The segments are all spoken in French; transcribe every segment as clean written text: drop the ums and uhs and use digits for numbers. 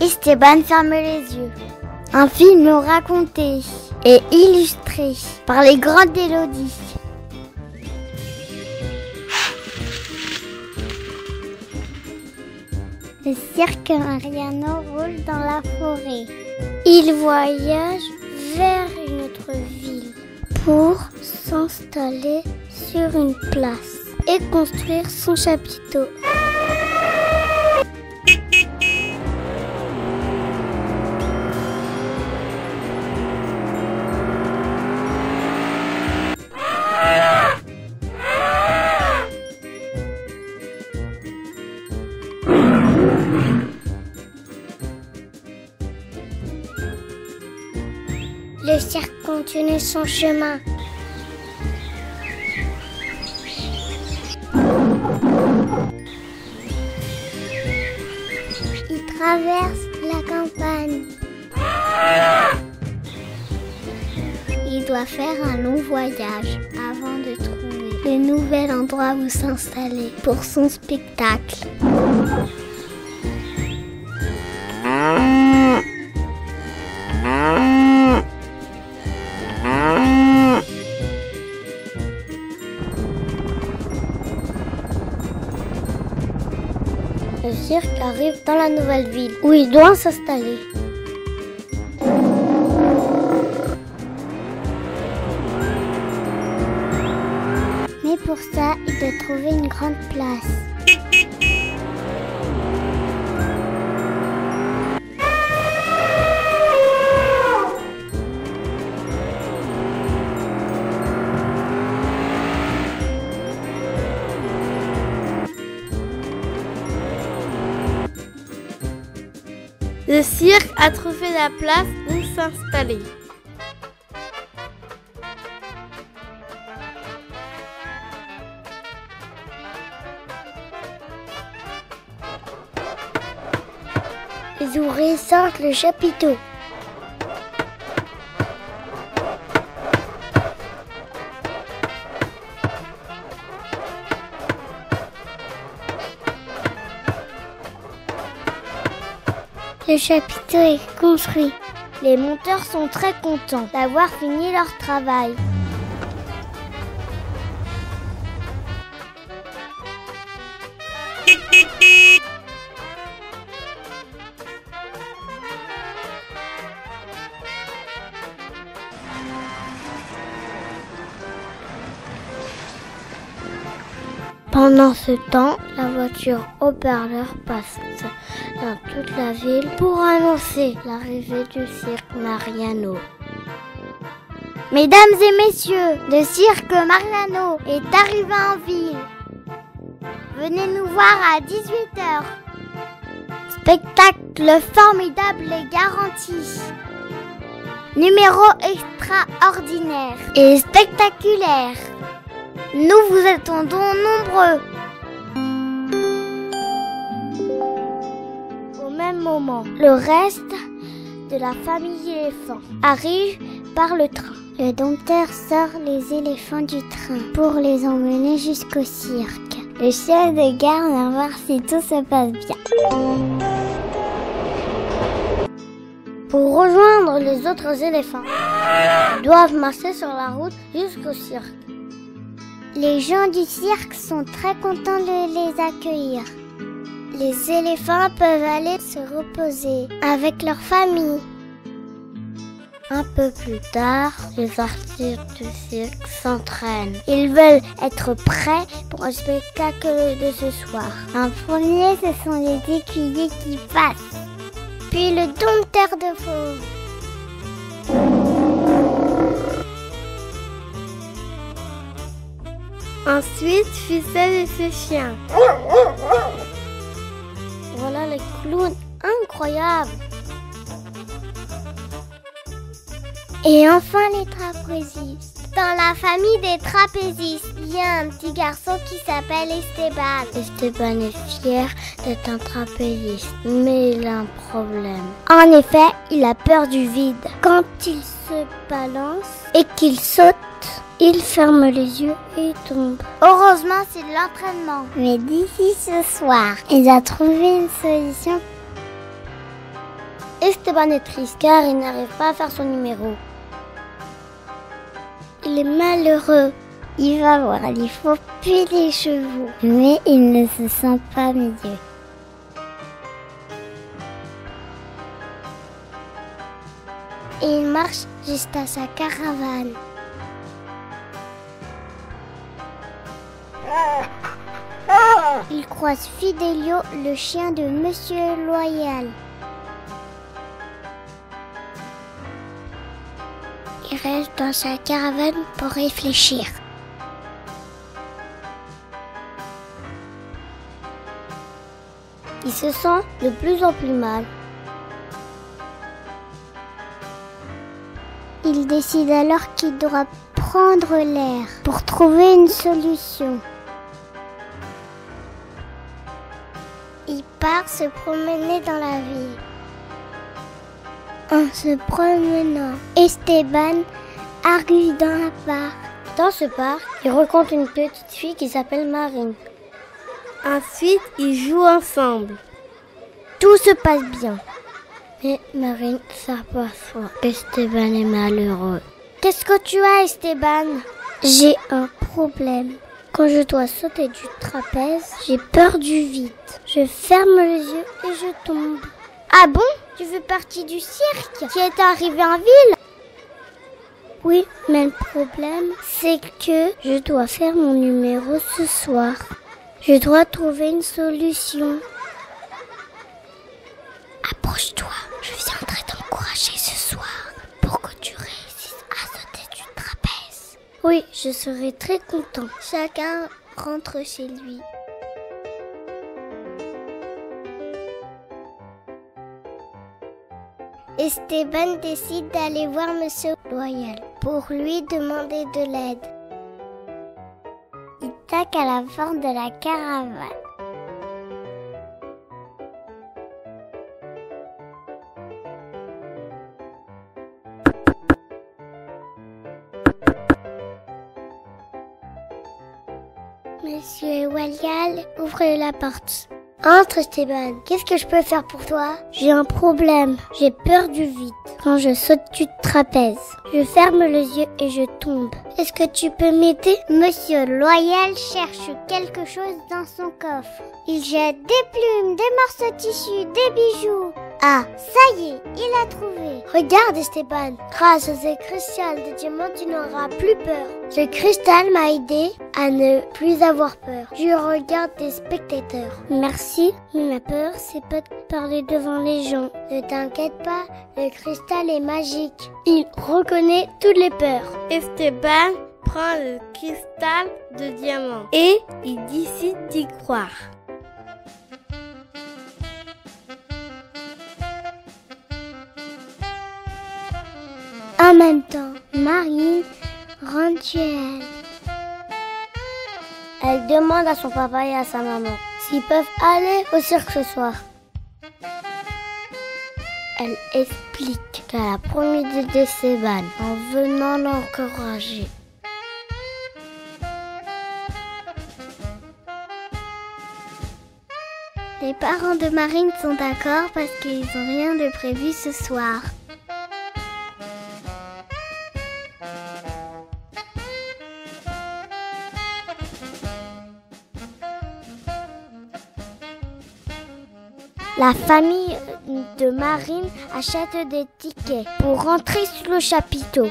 Esteban ferme les yeux. Un film raconté et illustré par les grandes mélodies. Le cirque Mariano roule dans la forêt. Il voyage vers une autre ville pour s'installer sur une place et construire son chapiteau. Le cirque continue son chemin. Il traverse la campagne. Il doit faire un long voyage avant de trouver le nouvel endroit où s'installer pour son spectacle. Le cirque arrive dans la nouvelle ville où il doit s'installer. Mais pour ça, il doit trouver une grande place. Le cirque a trouvé la place où s'installer. Les ouvriers sortent le chapiteau. Le chapiteau est construit. Les monteurs sont très contents d'avoir fini leur travail. Pendant ce temps, la voiture haut-parleur passe dans toute la ville pour annoncer l'arrivée du cirque Mariano. Mesdames et messieurs, le cirque Mariano est arrivé en ville. Venez nous voir à 18 h. Spectacle formidable et garanti. Numéro extraordinaire et spectaculaire. Nous vous attendons nombreux. Au même moment, le reste de la famille éléphant arrive par le train. Le dompteur sort les éléphants du train pour les emmener jusqu'au cirque. Le chef de garde va voir si tout se passe bien. Pour rejoindre les autres éléphants, ils doivent marcher sur la route jusqu'au cirque. Les gens du cirque sont très contents de les accueillir. Les éléphants peuvent aller se reposer avec leur famille. Un peu plus tard, les artistes du cirque s'entraînent. Ils veulent être prêts pour le spectacle de ce soir. En premier, ce sont les écuyers qui passent, puis le dompteur de fauves. Ensuite, Ficelle et ses chiens. Voilà les clowns incroyables. Et enfin les trapézistes. Dans la famille des trapézistes, il y a un petit garçon qui s'appelle Esteban. Esteban est fier d'être un trapéziste, mais il a un problème. En effet, il a peur du vide. Quand il se balance et qu'il saute, il ferme les yeux et tombe. Heureusement, c'est de l'entraînement. Mais d'ici ce soir, il a trouvé une solution. Esteban est triste car il n'arrive pas à faire son numéro. Il est malheureux. Il va voir, il faut plus les chevaux. Mais il ne se sent pas mieux. Et il marche jusqu'à sa caravane. Il croise Fidelio, le chien de Monsieur Loyal. Il reste dans sa caravane pour réfléchir. Il se sent de plus en plus mal. Il décide alors qu'il doit prendre l'air pour trouver une solution. Il part se promener dans la ville. En se promenant, Esteban arrive dans un parc. Dans ce parc, il rencontre une petite fille qui s'appelle Marine. Ensuite, ils jouent ensemble. Tout se passe bien. Mais Marine s'aperçoit qu'Esteban est malheureux. Qu'est-ce que tu as, Esteban? J'ai un problème. Quand je dois sauter du trapèze, j'ai peur du vide. Je ferme les yeux et je tombe. Ah bon? Tu fais partie du cirque qui est arrivé en ville? Oui, mais le problème, c'est que je dois faire mon numéro ce soir. Je dois trouver une solution. Approche-toi, je viendrai t'encourager ce soir pour que tu réussisses à sauter du trapèze. Oui, je serai très content. Chacun rentre chez lui. Esteban décide d'aller voir Monsieur Loyal pour lui demander de l'aide. Il tape à la porte de la caravane. Monsieur Loyal ouvre la porte. Entre Esteban, qu'est-ce que je peux faire pour toi? J'ai un problème, j'ai peur du vide. Quand je saute du trapèze, je ferme les yeux et je tombe. Est-ce que tu peux m'aider? Monsieur Loyal cherche quelque chose dans son coffre. Il jette des plumes, des morceaux de tissu, des bijoux. Ah, ça y est, il a trouvé. Regarde Esteban, grâce aux cristaux de diamant, tu n'auras plus peur. Ce cristal m'a aidé à ne plus avoir peur. Je regarde des spectateurs. Merci, mais ma peur, c'est pas de parler devant les gens. Ne t'inquiète pas, le cristal est magique. Il reconnaît toutes les peurs. Esteban prend le cristal de diamant et il décide d'y croire. En même temps, Marine rentre chez elle. Elle demande à son papa et à sa maman s'ils peuvent aller au cirque ce soir. Elle explique qu'elle a promis d'aider Esteban en venant l'encourager. Les parents de Marine sont d'accord parce qu'ils n'ont rien de prévu ce soir. La famille de Marine achète des tickets pour rentrer sous le chapiteau.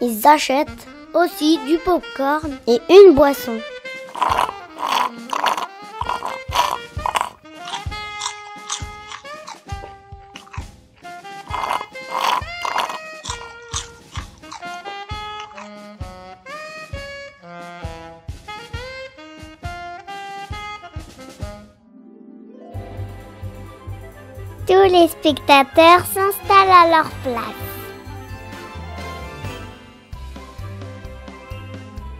Ils achètent aussi du pop-corn et une boisson. Tous les spectateurs s'installent à leur place.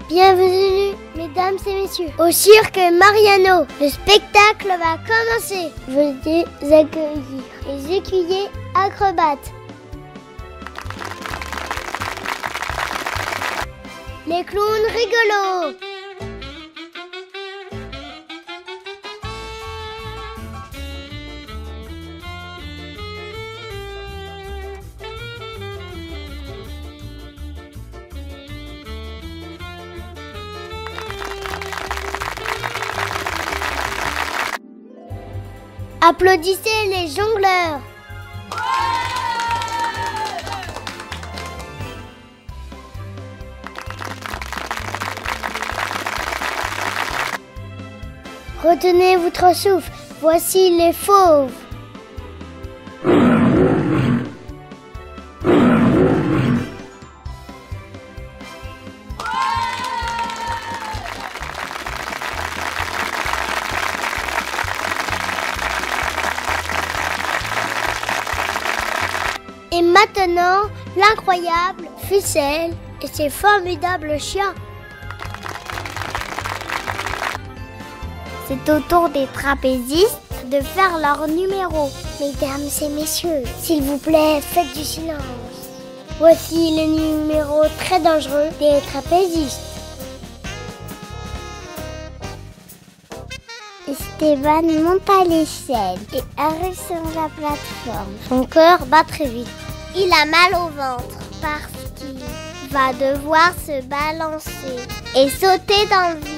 Bienvenue, mesdames et messieurs, au Cirque Mariano. Le spectacle va commencer. Veuillez accueillir les écuyers acrobates, les clowns rigolos, Applaudissez les jongleurs! Retenez votre souffle, voici les fauves. Et maintenant, l'incroyable Ficelle et ses formidables chiens. C'est au tour des trapézistes de faire leur numéro. Mesdames et messieurs, s'il vous plaît, faites du silence. Voici les numéros très dangereux des trapézistes. Esteban monte à l'échelle et arrive sur la plateforme. Son cœur bat très vite. Il a mal au ventre parce qu'il va devoir se balancer et sauter dans le vide.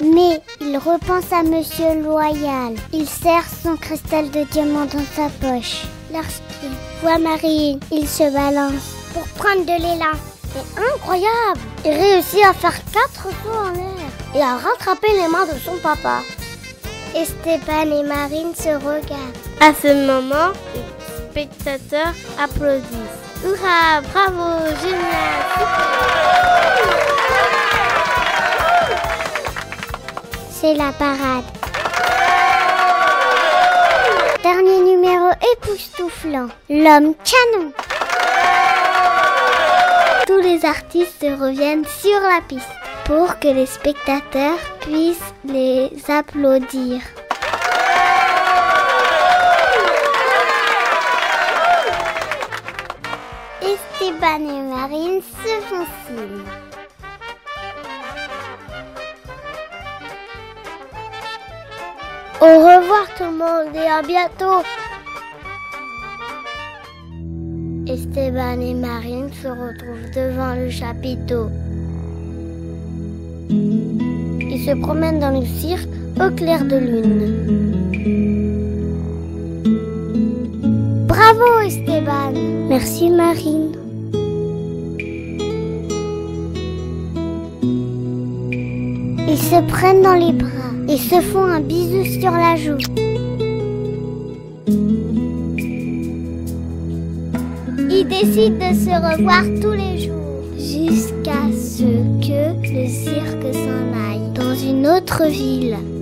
Mais il repense à Monsieur Loyal. Il serre son cristal de diamant dans sa poche. Lorsqu'il voit Marine, il se balance pour prendre de l'élan. C'est incroyable! Il réussit à faire 4 sauts en l'air et à rattraper les mains de son papa. Esteban et Marine se regardent. À ce moment, les spectateurs applaudissent. Hurrah! Bravo! Génial! C'est la parade. Dernier numéro époustouflant, l'homme canon. Tous les artistes reviennent sur la piste pour que les spectateurs puissent les applaudir. Esteban et Marine se font signe. Au revoir tout le monde et à bientôt. Esteban et Marine se retrouvent devant le chapiteau. Ils se promènent dans le cirque au clair de lune. Bravo Esteban! Merci Marine. Ils se prennent dans les bras. Ils se font un bisou sur la joue. Ils décident de se revoir tous les jours, jusqu'à ce que le cirque s'en aille dans une autre ville.